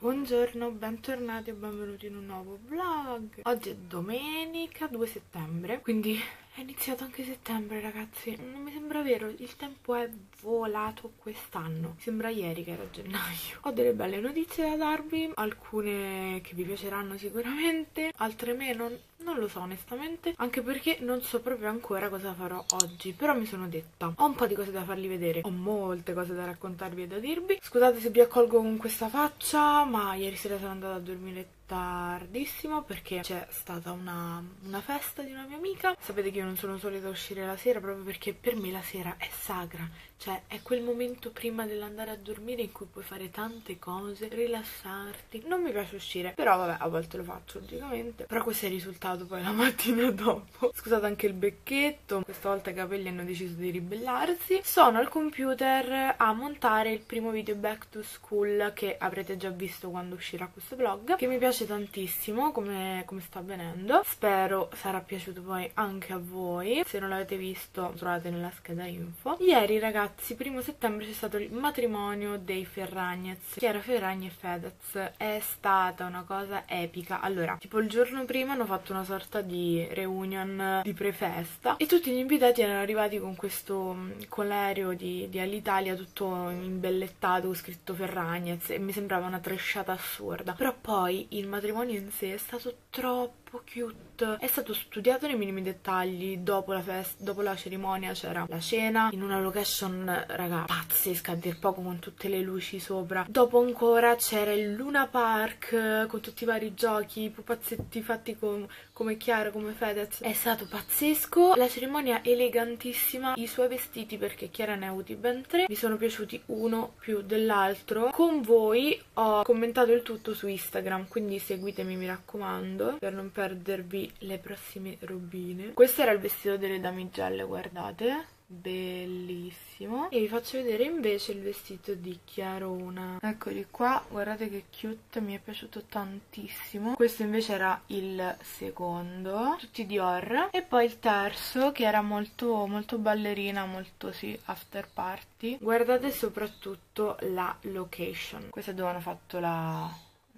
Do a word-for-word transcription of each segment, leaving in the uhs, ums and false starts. Buongiorno, bentornati e benvenuti in un nuovo vlog. Oggi è domenica due settembre, quindi è iniziato anche settembre, ragazzi. Non mi sembra vero, il tempo è volato quest'anno. Sembra ieri che era gennaio. Ho delle belle notizie da darvi, alcune che vi piaceranno sicuramente, altre meno, non lo so onestamente, anche perché non so proprio ancora cosa farò oggi. Però mi sono detta, ho un po' di cose da farli vedere, ho molte cose da raccontarvi e da dirvi. Scusate se vi accolgo con questa faccia, ma ieri sera sono andata a dormire tardissimo perché c'è stata una, una festa di una mia amica. Sapete che io non sono solita uscire la sera, proprio perché per me la sera è sacra, cioè è quel momento prima dell'andare a dormire in cui puoi fare tante cose, rilassarti. Non mi piace uscire, però vabbè, a volte lo faccio logicamente, però questo è il risultato poi la mattina dopo. Scusate anche il becchetto, questa volta i capelli hanno deciso di ribellarsi. Sono al computer a montare il primo video back to school che avrete già visto quando uscirà questo vlog, che mi piace tantissimo come, come sta avvenendo. Spero sarà piaciuto poi anche a voi. Se non l'avete visto lo trovate nella scheda info. Ieri, ragazzi, primo settembre, c'è stato il matrimonio dei Ferragnez, Chiara Ferragni e Fedez. È stata una cosa epica. Allora, tipo il giorno prima hanno fatto una sorta di reunion di prefesta e tutti gli invitati erano arrivati con questo colario di, di Alitalia tutto imbellettato, scritto Ferragnez, e mi sembrava una tresciata assurda. Però poi il matrimonio in sé è stato troppo cute, è stato studiato nei minimi dettagli. Dopo la festa, dopo la cerimonia, c'era la cena in una location, raga, pazzesca a dir poco, con tutte le luci sopra. Dopo ancora c'era il Luna Park con tutti i vari giochi, i pupazzetti fatti con, come Chiara, come Fedez. È stato pazzesco. La cerimonia elegantissima, i suoi vestiti, perché Chiara ne ha avuti ben tre, mi sono piaciuti uno più dell'altro. Con voi ho commentato il tutto su Instagram, quindi seguitemi, mi raccomando, per non perdervi le prossime robine. Questo era il vestito delle damigelle, guardate, bellissimo. E vi faccio vedere invece il vestito di Chiarona. Eccoli qua, guardate che cute, mi è piaciuto tantissimo. Questo invece era il secondo, tutti Dior. E poi il terzo, che era molto molto ballerina, molto sì, after party. Guardate soprattutto la location, questa è dove hanno fatto la...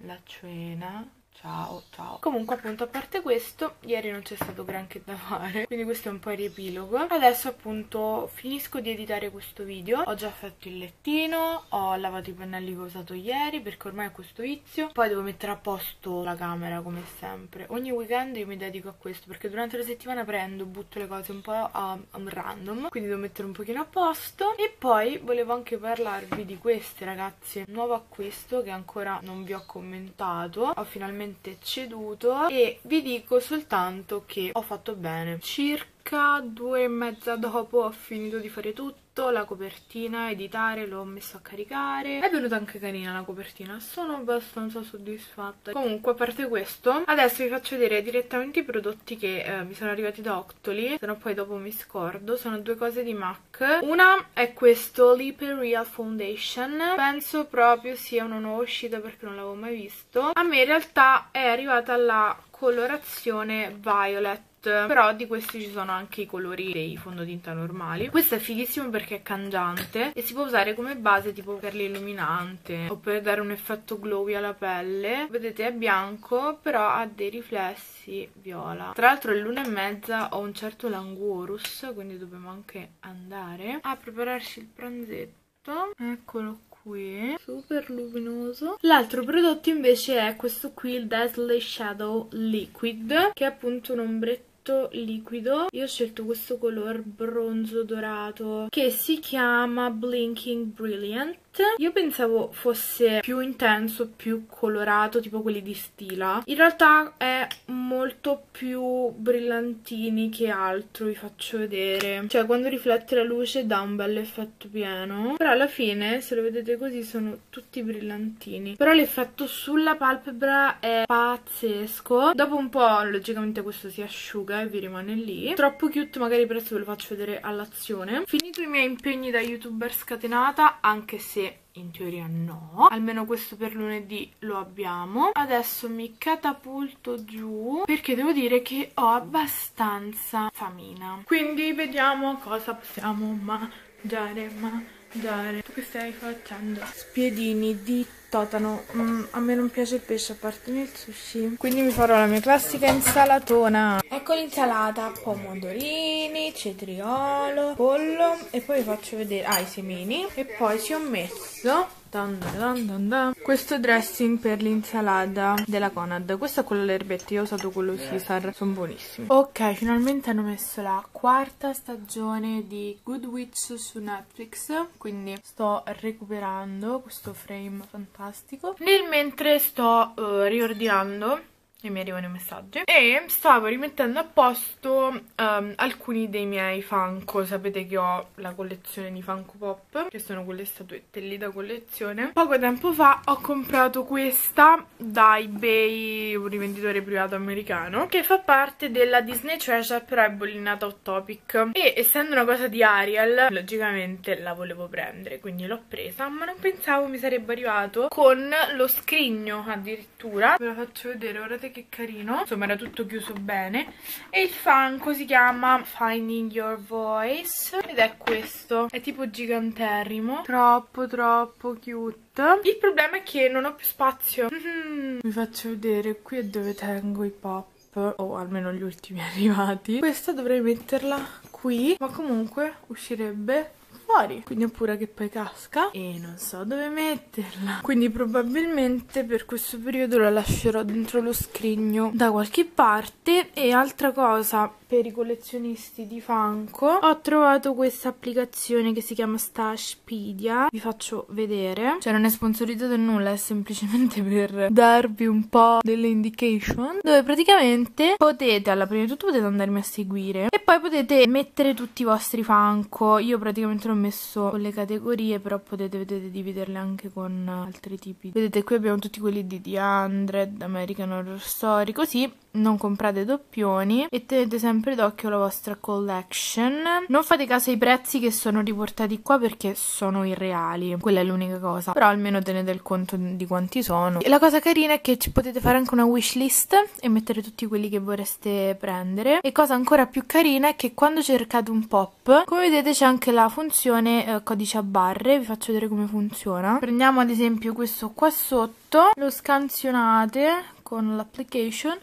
la cena. Ciao, ciao. Comunque, appunto, a parte questo, ieri non c'è stato granché da fare, quindi questo è un po' il riepilogo. Adesso, appunto, finisco di editare questo video. Ho già fatto il lettino, ho lavato i pennelli che ho usato ieri, perché ormai ho questo vizio. Poi devo mettere a posto la camera, come sempre. Ogni weekend io mi dedico a questo, perché durante la settimana prendo, butto le cose un po' a, a random, quindi devo mettere un pochino a posto. E poi volevo anche parlarvi di queste, ragazze, nuovo acquisto che ancora non vi ho commentato. Ho finalmente ceduto e vi dico soltanto che ho fatto bene. Circa due e mezza dopo ho finito di fare tutto, la copertina, editare, l'ho messo a caricare. È venuta anche carina la copertina, sono abbastanza soddisfatta. Comunque, a parte questo, adesso vi faccio vedere direttamente i prodotti che eh, mi sono arrivati da Octoly, se no poi dopo mi scordo. Sono due cose di MAC. Una è questo Lip Real Foundation, penso proprio sia una nuova uscita perché non l'avevo mai visto. A me in realtà è arrivata la colorazione Violet, però di questi ci sono anche i colori dei fondotinta normali. Questo è fighissimo perché è cangiante e si può usare come base tipo per l'illuminante o per dare un effetto glowy alla pelle. Vedete, è bianco però ha dei riflessi viola. Tra l'altro è l'una e mezza, ho un certo languorus, quindi dobbiamo anche andare a prepararci il pranzetto. Eccolo qua, qui, super luminoso. L'altro prodotto invece è questo qui, il Dazzle Shadow Liquid, che è appunto un ombretto liquido. Io ho scelto questo color bronzo dorato che si chiama Blinking Brilliant. Io pensavo fosse più intenso, più colorato, tipo quelli di Stila. In realtà è molto più brillantini che altro, vi faccio vedere. Cioè, quando riflette la luce dà un bel effetto pieno, però alla fine, se lo vedete così, sono tutti brillantini. Però l'effetto sulla palpebra è pazzesco. Dopo un po', logicamente, questo si asciuga e vi rimane lì. Troppo cute, magari per adesso ve lo faccio vedere all'azione. Finito i miei impegni da youtuber scatenata, anche se in teoria no, almeno questo per lunedì lo abbiamo. Adesso mi catapulto giù perché devo dire che ho abbastanza famina, quindi vediamo cosa possiamo mangiare, ma dare. Tu che stai facendo? Spiedini di totano. Mm, a me non piace il pesce, a parte nel sushi. Quindi mi farò la mia classica insalatona. Ecco l'insalata, pomodorini, cetriolo, pollo e poi vi faccio vedere, ah, i semini. E poi ci ho messo dan dan dan dan, questo dressing per l'insalata della Conad. Questo è quello alle erbette, io ho usato quello Caesar, sono buonissimi. Ok, finalmente hanno messo la quarta stagione di Good Witch su Netflix, quindi sto recuperando questo frame fantastico. Nel mentre sto uh, riordinando e mi arrivano i messaggi, e stavo rimettendo a posto um, alcuni dei miei Funko. Sapete che ho la collezione di Funko Pop, che sono quelle statuette lì da collezione. Poco tempo fa ho comprato questa da eBay, un rivenditore privato americano, che fa parte della Disney Treasure, però è bollinata Hot Topic, e essendo una cosa di Ariel logicamente la volevo prendere, quindi l'ho presa, ma non pensavo mi sarebbe arrivato con lo scrigno addirittura. Ve lo faccio vedere, guardate che carino. Insomma, era tutto chiuso bene. E il Funko si chiama Finding Your Voice ed è questo, è tipo giganterrimo, troppo troppo cute. Il problema è che non ho più spazio. Mm-hmm. Vi faccio vedere, qui è dove tengo i pop, o almeno gli ultimi arrivati. Questa dovrei metterla qui, ma comunque uscirebbe fuori, quindi ho paura che poi casca e non so dove metterla, quindi probabilmente per questo periodo la lascerò dentro lo scrigno da qualche parte. E altra cosa, per i collezionisti di Funko ho trovato questa applicazione che si chiama Stashpedia, vi faccio vedere, cioè non è sponsorizzato nulla, è semplicemente per darvi un po' delle indication, dove praticamente potete, alla prima di tutto potete andarmi a seguire e poi potete mettere tutti i vostri Funko. Io praticamente ho messo con le categorie, però potete, vedete, dividerle anche con altri tipi. Vedete, qui abbiamo tutti quelli di The Andred, American Horror Story, così non comprate doppioni e tenete sempre d'occhio la vostra collection. Non fate caso ai prezzi che sono riportati qua perché sono irreali, quella è l'unica cosa, però almeno tenete il conto di quanti sono. E la cosa carina è che ci potete fare anche una wishlist e mettere tutti quelli che vorreste prendere. E cosa ancora più carina è che quando cercate un pop, come vedete c'è anche la funzione eh, codice a barre, vi faccio vedere come funziona. Prendiamo ad esempio questo qua sotto, lo scansionate con l'application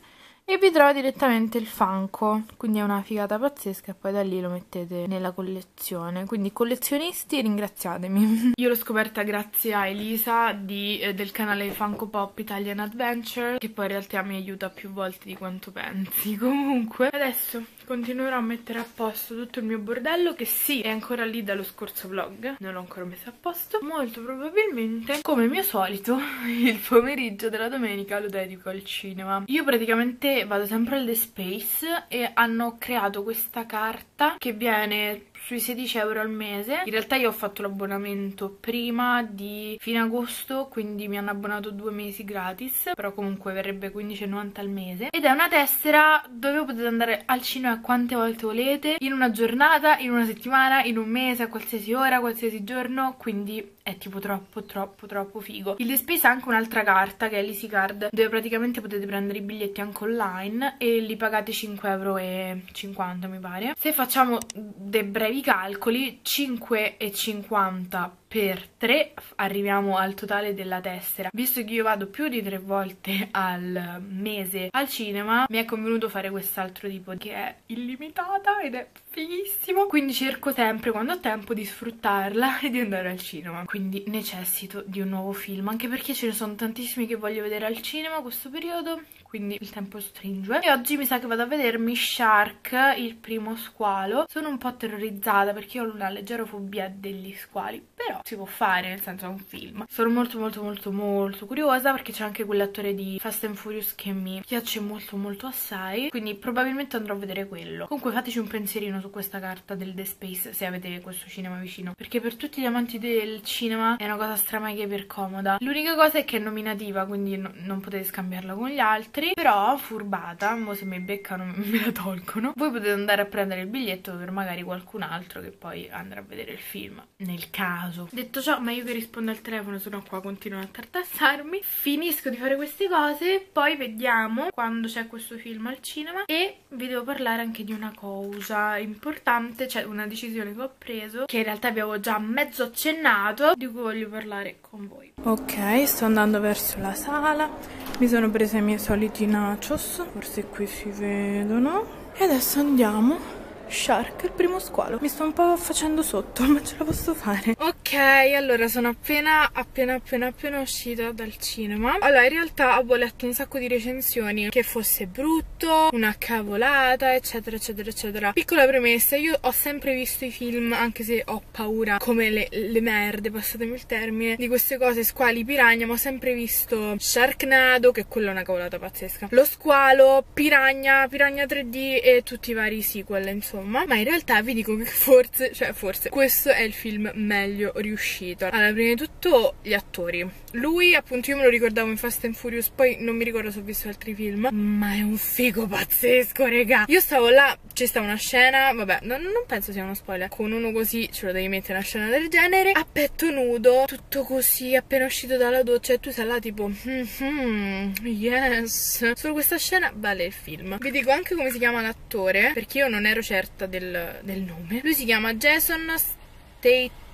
e vi trova direttamente il Funko, quindi è una figata pazzesca e poi da lì lo mettete nella collezione. Quindi collezionisti, ringraziatemi. Io l'ho scoperta grazie a Elisa di, eh, del canale Funko Pop Italian Adventure, che poi in realtà mi aiuta più volte di quanto pensi. Comunque adesso continuerò a mettere a posto tutto il mio bordello, che sì, è ancora lì dallo scorso vlog, non l'ho ancora messo a posto. Molto probabilmente, come mio solito, il pomeriggio della domenica lo dedico al cinema. Io praticamente vado sempre al The Space e hanno creato questa carta che viene sui sedici euro al mese. In realtà io ho fatto l'abbonamento prima di fine agosto, quindi mi hanno abbonato due mesi gratis, però comunque verrebbe quindici e novanta al mese, ed è una tessera dove potete andare al cinema quante volte volete, in una giornata, in una settimana, in un mese, a qualsiasi ora, qualsiasi giorno, quindi è tipo troppo troppo troppo figo. Il The Space ha anche un'altra carta che è l'Easy Card, dove praticamente potete prendere i biglietti anche online e li pagate cinque euro e cinquanta mi pare. Se facciamo dei brevi calcoli, cinque e cinquanta per tre arriviamo al totale della tessera. Visto che io vado più di tre volte al mese al cinema, mi è convenuto fare quest'altro tipo che è illimitata ed è fighissimo, quindi cerco sempre quando ho tempo di sfruttarla e di andare al cinema. Quindi necessito di un nuovo film, anche perché ce ne sono tantissimi che voglio vedere al cinema questo periodo, quindi il tempo stringe. E oggi mi sa che vado a vedermi Shark, il primo squalo. Sono un po' terrorizzata perché ho una leggera fobia degli squali, però si può fare, nel senso è un film. Sono molto molto molto molto curiosa perché c'è anche quell'attore di Fast and Furious che mi piace molto molto assai, quindi probabilmente andrò a vedere quello. Comunque fateci un pensierino su questa carta del The Space se avete questo cinema vicino, perché per tutti gli amanti del cinema è una cosa stramega iper comoda. L'unica cosa è che è nominativa, quindi no, non potete scambiarla con gli altri, però furbata, mo se mi beccano me la tolgono. Voi potete andare a prendere il biglietto per magari qualcun altro che poi andrà a vedere il film, nel caso Detto ciò, ma io che rispondo al telefono, sono qua, continuano a tartassarmi. Finisco di fare queste cose, poi vediamo quando c'è questo film al cinema, e vi devo parlare anche di una cosa importante, cioè una decisione che ho preso, che in realtà avevo già mezzo accennato, di cui voglio parlare con voi. Ok, sto andando verso la sala, mi sono presa i miei soliti nachos, forse qui si vedono, e adesso andiamo. Shark, il primo squalo. Mi sto un po' facendo sotto, ma ce la posso fare. Ok, allora sono appena appena appena appena uscita dal cinema. Allora, in realtà ho letto un sacco di recensioni che fosse brutto, una cavolata, eccetera eccetera eccetera. Piccola premessa, io ho sempre visto i film, anche se ho paura come le, le merde, passatemi il termine, di queste cose, squali, piragna, ma ho sempre visto Sharknado, che quella è una cavolata pazzesca, lo squalo, piragna, piragna tre D e tutti i vari sequel, insomma. Ma in realtà vi dico che forse, cioè forse, questo è il film meglio riuscito. Allora, prima di tutto gli attori. Lui, appunto, io me lo ricordavo in Fast and Furious, poi non mi ricordo se ho visto altri film, ma è un figo pazzesco, raga. Io stavo là, c'è stata una scena, vabbè, non, non penso sia uno spoiler, con uno così ce lo devi mettere una scena del genere, a petto nudo, tutto così, appena uscito dalla doccia, e tu sei là tipo, mm-hmm, yes. Solo questa scena vale il film. Vi dico anche come si chiama l'attore, perché io non ero certa Del, del nome. Lui si chiama Jason State,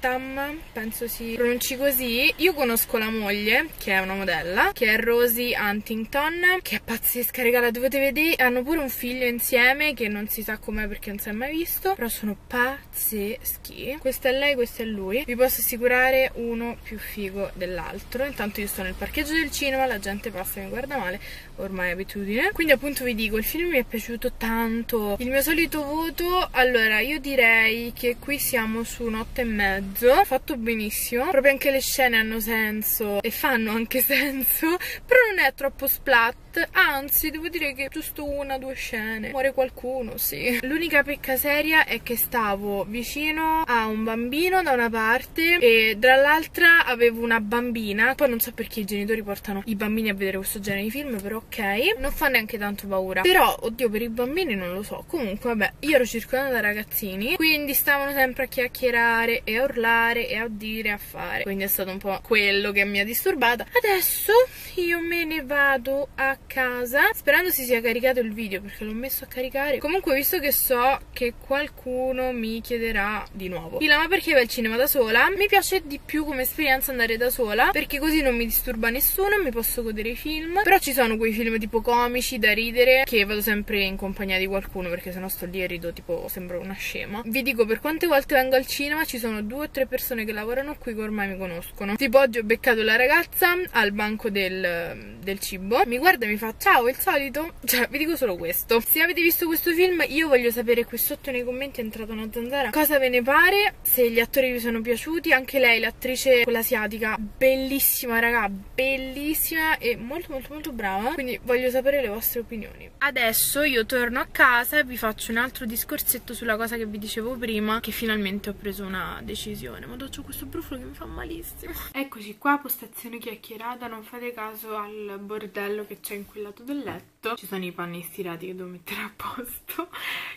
penso si pronunci così. Io conosco la moglie, che è una modella, che è Rosie Huntington, che è pazzesca, raga, la dovete vedere. Hanno pure un figlio insieme, che non si sa com'è perché non si è mai visto, però sono pazzeschi. Questa è lei, questo è lui. Vi posso assicurare, uno più figo dell'altro. Intanto io sto nel parcheggio del cinema, la gente passa e mi guarda male, ormai è abitudine. Quindi appunto vi dico, il film mi è piaciuto tanto. Il mio solito voto, allora io direi che qui siamo su un otto e mezzo. Fatto benissimo, proprio anche le scene hanno senso e fanno anche senso, però non è troppo splat, anzi devo dire che giusto una, due scene, muore qualcuno, sì. L'unica pecca seria è che stavo vicino a un bambino da una parte e dall'altra avevo una bambina, poi non so perché i genitori portano i bambini a vedere questo genere di film, però ok, non fa neanche tanto paura, però oddio, per i bambini non lo so. Comunque vabbè, io ero circondata da ragazzini, quindi stavano sempre a chiacchierare e a urlare e a dire, a fare, quindi è stato un po' quello che mi ha disturbata. Adesso io me ne vado a casa, sperando si sia caricato il video, perché l'ho messo a caricare. Comunque, visto che so che qualcuno mi chiederà di nuovo, Stila, ma perché vai al cinema da sola? Mi piace di più come esperienza andare da sola, perché così non mi disturba nessuno, mi posso godere i film. Però ci sono quei film tipo comici da ridere, che vado sempre in compagnia di qualcuno, perché sennò sto lì e rido tipo, sembro una scema. Vi dico, per quante volte vengo al cinema, ci sono due tre persone che lavorano qui che ormai mi conoscono. Tipo oggi ho beccato la ragazza al banco del, del cibo, mi guarda e mi fa ciao, il solito. Cioè, vi dico solo questo. Se avete visto questo film, io voglio sapere qui sotto nei commenti, è entrata una zanzara, cosa ve ne pare, se gli attori vi sono piaciuti. Anche lei, l'attrice, quella asiatica, bellissima raga, bellissima e molto molto molto brava, quindi voglio sapere le vostre opinioni. Adesso io torno a casa e vi faccio un altro discorsetto sulla cosa che vi dicevo prima, che finalmente ho preso una decisione. Ma c'ho questo brufolo che mi fa malissimo. Eccoci qua, postazione chiacchierata. Non fate caso al bordello che c'è in quel lato del letto. Ci sono i panni stirati che devo mettere a posto.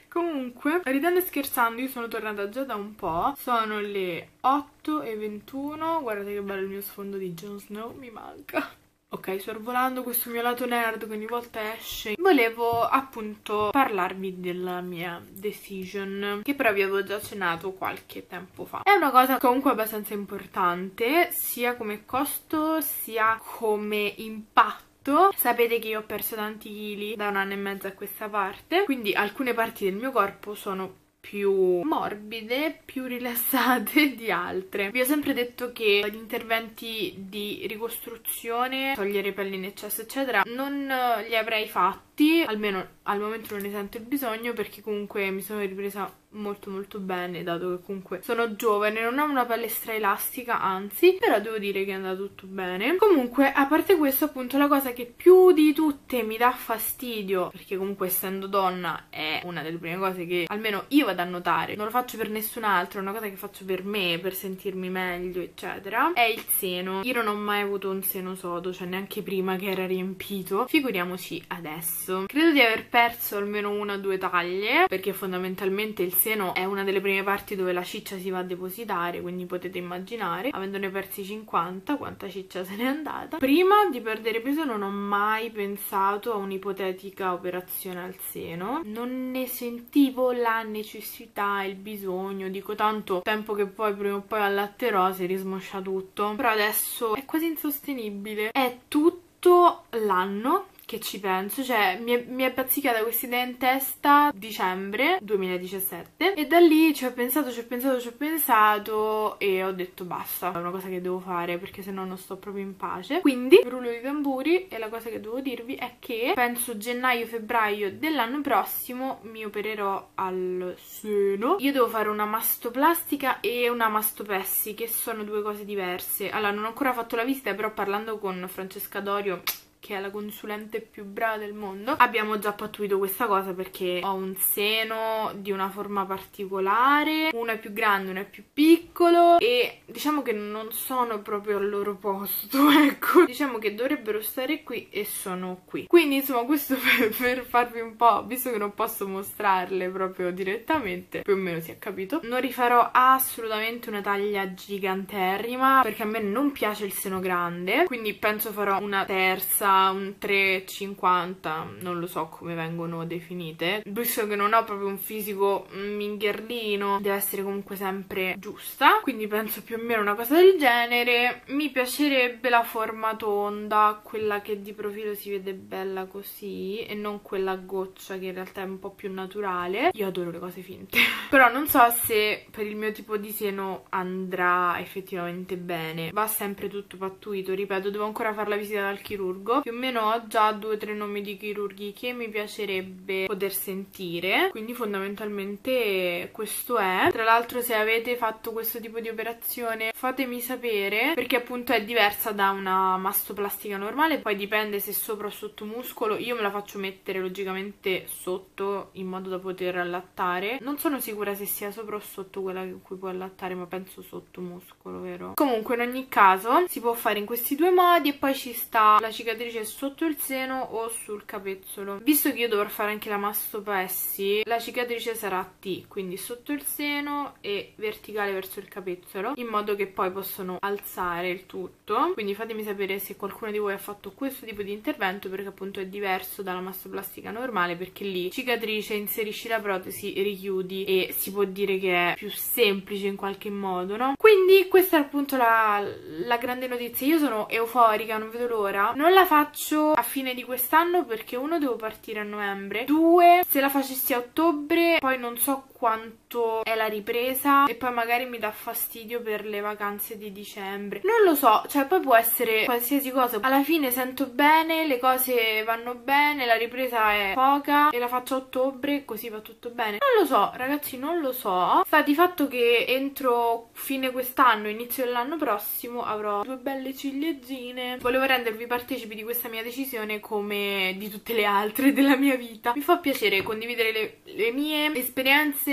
Comunque, ridendo e scherzando, io sono tornata già da un po'. Sono le otto e ventuno. Guardate che bello il mio sfondo di Jon Snow, mi manca. Ok, sorvolando questo mio lato nerd che ogni volta esce, volevo appunto parlarvi della mia decision, che però vi avevo già accennato qualche tempo fa. È una cosa comunque abbastanza importante, sia come costo sia come impatto. Sapete che io ho perso tanti chili da un anno e mezzo a questa parte, quindi alcune parti del mio corpo sono più morbide, più rilassate di altre. Vi ho sempre detto che gli interventi di ricostruzione, togliere pelle in eccesso eccetera, non li avrei fatti, almeno al momento non ne sento il bisogno, perché comunque mi sono ripresa molto molto bene, dato che comunque sono giovane, non ho una pelle straelastica, anzi, però devo dire che è andato tutto bene. Comunque, a parte questo, appunto, la cosa che più di tutte mi dà fastidio, perché comunque essendo donna è una delle prime cose che almeno io vado a notare, non lo faccio per nessun altro, è una cosa che faccio per me, per sentirmi meglio eccetera, è il seno. Io non ho mai avuto un seno sodo, cioè neanche prima che era riempito, figuriamoci adesso. questo. Credo di aver perso almeno una o due taglie, perché fondamentalmente il seno è una delle prime parti dove la ciccia si va a depositare, quindi potete immaginare, avendone persi cinquanta, quanta ciccia se n'è andata. Prima di perdere peso non ho mai pensato a un'ipotetica operazione al seno, non ne sentivo la necessità, il bisogno. Dico, tanto tempo che poi prima o poi allatterò, si rismoscia tutto. Però adesso è quasi insostenibile, è tutto l'anno che ci penso, cioè mi è, mi è bazzicata questa idea in testa dicembre duemiladiciassette e da lì ci ho pensato, ci ho pensato, ci ho pensato e ho detto basta, è una cosa che devo fare perché se no non sto proprio in pace. Quindi rullo di tamburi e la cosa che devo dirvi è che penso gennaio-febbraio dell'anno prossimo mi opererò al seno. Io devo fare una mastoplastica e una mastopessi, che sono due cose diverse. Allora, non ho ancora fatto la visita, però parlando con Francesca Dorio, che è la consulente più brava del mondo, abbiamo già pattuito questa cosa, perché ho un seno di una forma particolare, uno è più grande, uno è più piccolo e diciamo che non sono proprio al loro posto, ecco, diciamo che dovrebbero stare qui e sono qui. Quindi insomma, questo per, per farvi un po', visto che non posso mostrarle proprio direttamente, più o meno si è capito. Non rifarò assolutamente una taglia giganterrima, perché a me non piace il seno grande, quindi penso farò una terza, un tre cinquanta, non lo so come vengono definite, visto che non ho proprio un fisico mingherlino, deve essere comunque sempre giusta, quindi penso più o meno una cosa del genere. Mi piacerebbe la forma tonda, quella che di profilo si vede bella così e non quella a goccia che in realtà è un po' più naturale. Io adoro le cose finte però non so se per il mio tipo di seno andrà effettivamente bene. Va sempre tutto pattuito, ripeto, devo ancora fare la visita dal chirurgo. Più o meno ho già due o tre nomi di chirurghi che mi piacerebbe poter sentire, quindi fondamentalmente questo è. Tra l'altro, se avete fatto questo tipo di operazione fatemi sapere, perché appunto è diversa da una mastoplastica normale, poi dipende se sopra o sotto muscolo. Io me la faccio mettere logicamente sotto, in modo da poter allattare. Non sono sicura se sia sopra o sotto quella in cui puoi allattare, ma penso sotto muscolo, vero? Comunque in ogni caso si può fare in questi due modi e poi ci sta la cicatrice sotto il seno o sul capezzolo. Visto che io dovrò fare anche la mastopessi, la cicatrice sarà a T, quindi sotto il seno e verticale verso il capezzolo, in modo che poi possono alzare il tutto. Quindi fatemi sapere se qualcuno di voi ha fatto questo tipo di intervento, perché appunto è diverso dalla mastoplastica normale, perché lì cicatrice, inserisci la protesi, richiudi e si può dire che è più semplice in qualche modo, no? Quindi questa è appunto la, la grande notizia. Io sono euforica, non vedo l'ora. Non la faccio a fine di quest'anno perché uno, devo partire a novembre, due, se la facessi a ottobre poi non so quanto è la ripresa e poi magari mi dà fastidio per le vacanze di dicembre, non lo so, cioè poi può essere qualsiasi cosa. Alla fine sento bene, le cose vanno bene, la ripresa è poca e la faccio a ottobre, così va tutto bene. Non lo so ragazzi, non lo so. Sta di fatto che entro fine quest'anno, inizio dell'anno prossimo avrò due belle ciliegine. Volevo rendervi partecipi di questa mia decisione come di tutte le altre della mia vita. Mi fa piacere condividere le, le mie esperienze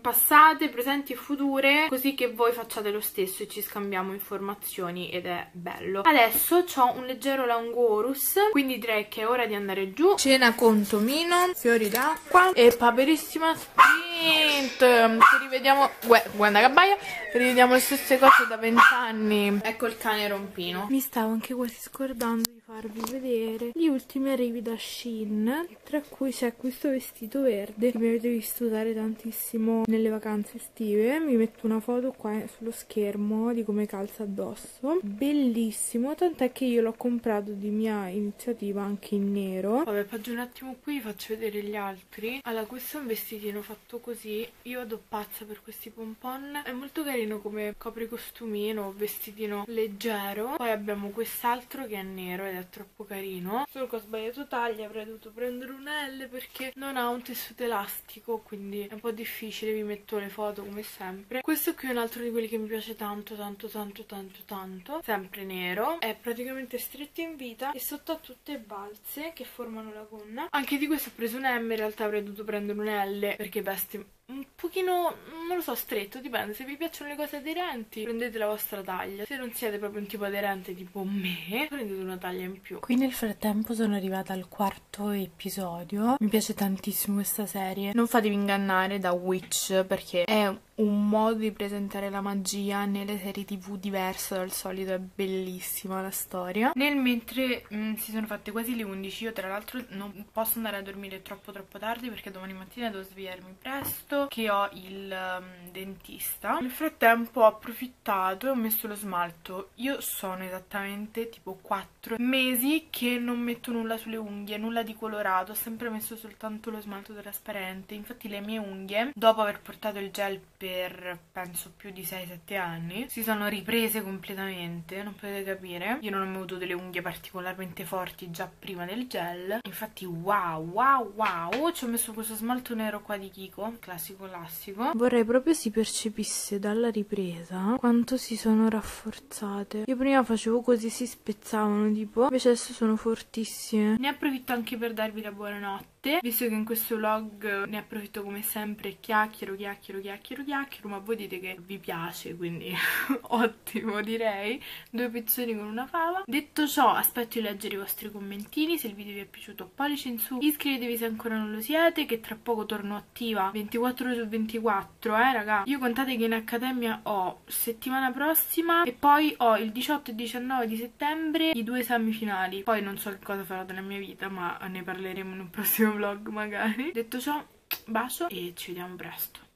passate, presenti e future, così che voi facciate lo stesso e ci scambiamo informazioni, ed è bello. Adesso ho un leggero languorus, quindi direi che è ora di andare giù. Cena con Tomino, fiori d'acqua e Paperissima Sprint. Ci rivediamo, Uè, guarda che baia, rivediamo le stesse cose da vent'anni. Ecco il cane rompino. Mi stavo anche quasi scordando di farvi vedere gli ultimi arrivi da Shein, tra cui c'è questo vestito verde che mi avete visto usare tantissimo nelle vacanze estive. Mi metto una foto qua sullo schermo di come calza addosso, bellissimo, tant'è che io l'ho comprato di mia iniziativa anche in nero. Vabbè, faccio un attimo qui, vi faccio vedere gli altri. Allora, questo è un vestitino fatto così, io vado pazza per questi pompon, è molto carino come copricostumino, vestitino leggero. Poi abbiamo quest'altro che è nero ed è troppo carino, solo che ho sbagliato taglia, avrei dovuto prendere un L perché non ha un tessuto elastico, quindi è un po' difficile. Vi metto le foto come sempre. Questo qui è un altro di quelli che mi piace tanto tanto tanto tanto tanto, sempre nero, è praticamente stretto in vita e sotto ha tutte balze che formano la gonna. Anche di questo ho preso un M, in realtà avrei dovuto prendere un L perché veste un pochino, non lo so, stretto, dipende. Se vi piacciono le cose aderenti prendete la vostra taglia, se non siete proprio un tipo aderente tipo me prendete una taglia in più. Qui nel frattempo sono arrivata al quarto episodio, mi piace tantissimo questa serie, non fatevi ingannare da Witch perché è un modo di presentare la magia nelle serie tv diverso dal solito, è bellissima la storia. Nel mentre mh, si sono fatte quasi le undici, io tra l'altro non posso andare a dormire troppo troppo tardi perché domani mattina devo svegliarmi presto che ho il um, dentista. Nel frattempo ho approfittato e ho messo lo smalto. Io sono esattamente tipo quattro mesi che non metto nulla sulle unghie, nulla di colorato, ho sempre messo soltanto lo smalto trasparente. Infatti le mie unghie, dopo aver portato il gel per per penso più di sei sette anni, si sono riprese completamente, non potete capire. Io non ho avuto delle unghie particolarmente forti già prima del gel, infatti wow wow wow, ci ho messo questo smalto nero qua di Kiko, classico classico. Vorrei proprio si percepisse dalla ripresa quanto si sono rafforzate. Io prima facevo così, si spezzavano tipo, invece adesso sono fortissime. Ne approfitto anche per darvi la buonanotte, visto che in questo vlog ne approfitto come sempre, chiacchiero, chiacchiero, chiacchiero, chiacchiero, ma voi dite che vi piace, quindi ottimo direi, due piccioni con una fava. Detto ciò, aspetto di leggere i vostri commentini, se il video vi è piaciuto pollice in su, iscrivetevi se ancora non lo siete, che tra poco torno attiva ventiquattro ore su ventiquattro, eh raga. Io contate che in accademia ho settimana prossima e poi ho il diciotto e diciannove di settembre i due esami finali, poi non so cosa farò della mia vita, ma ne parleremo in un prossimo vlog magari. Detto ciò, bacio e ci vediamo presto.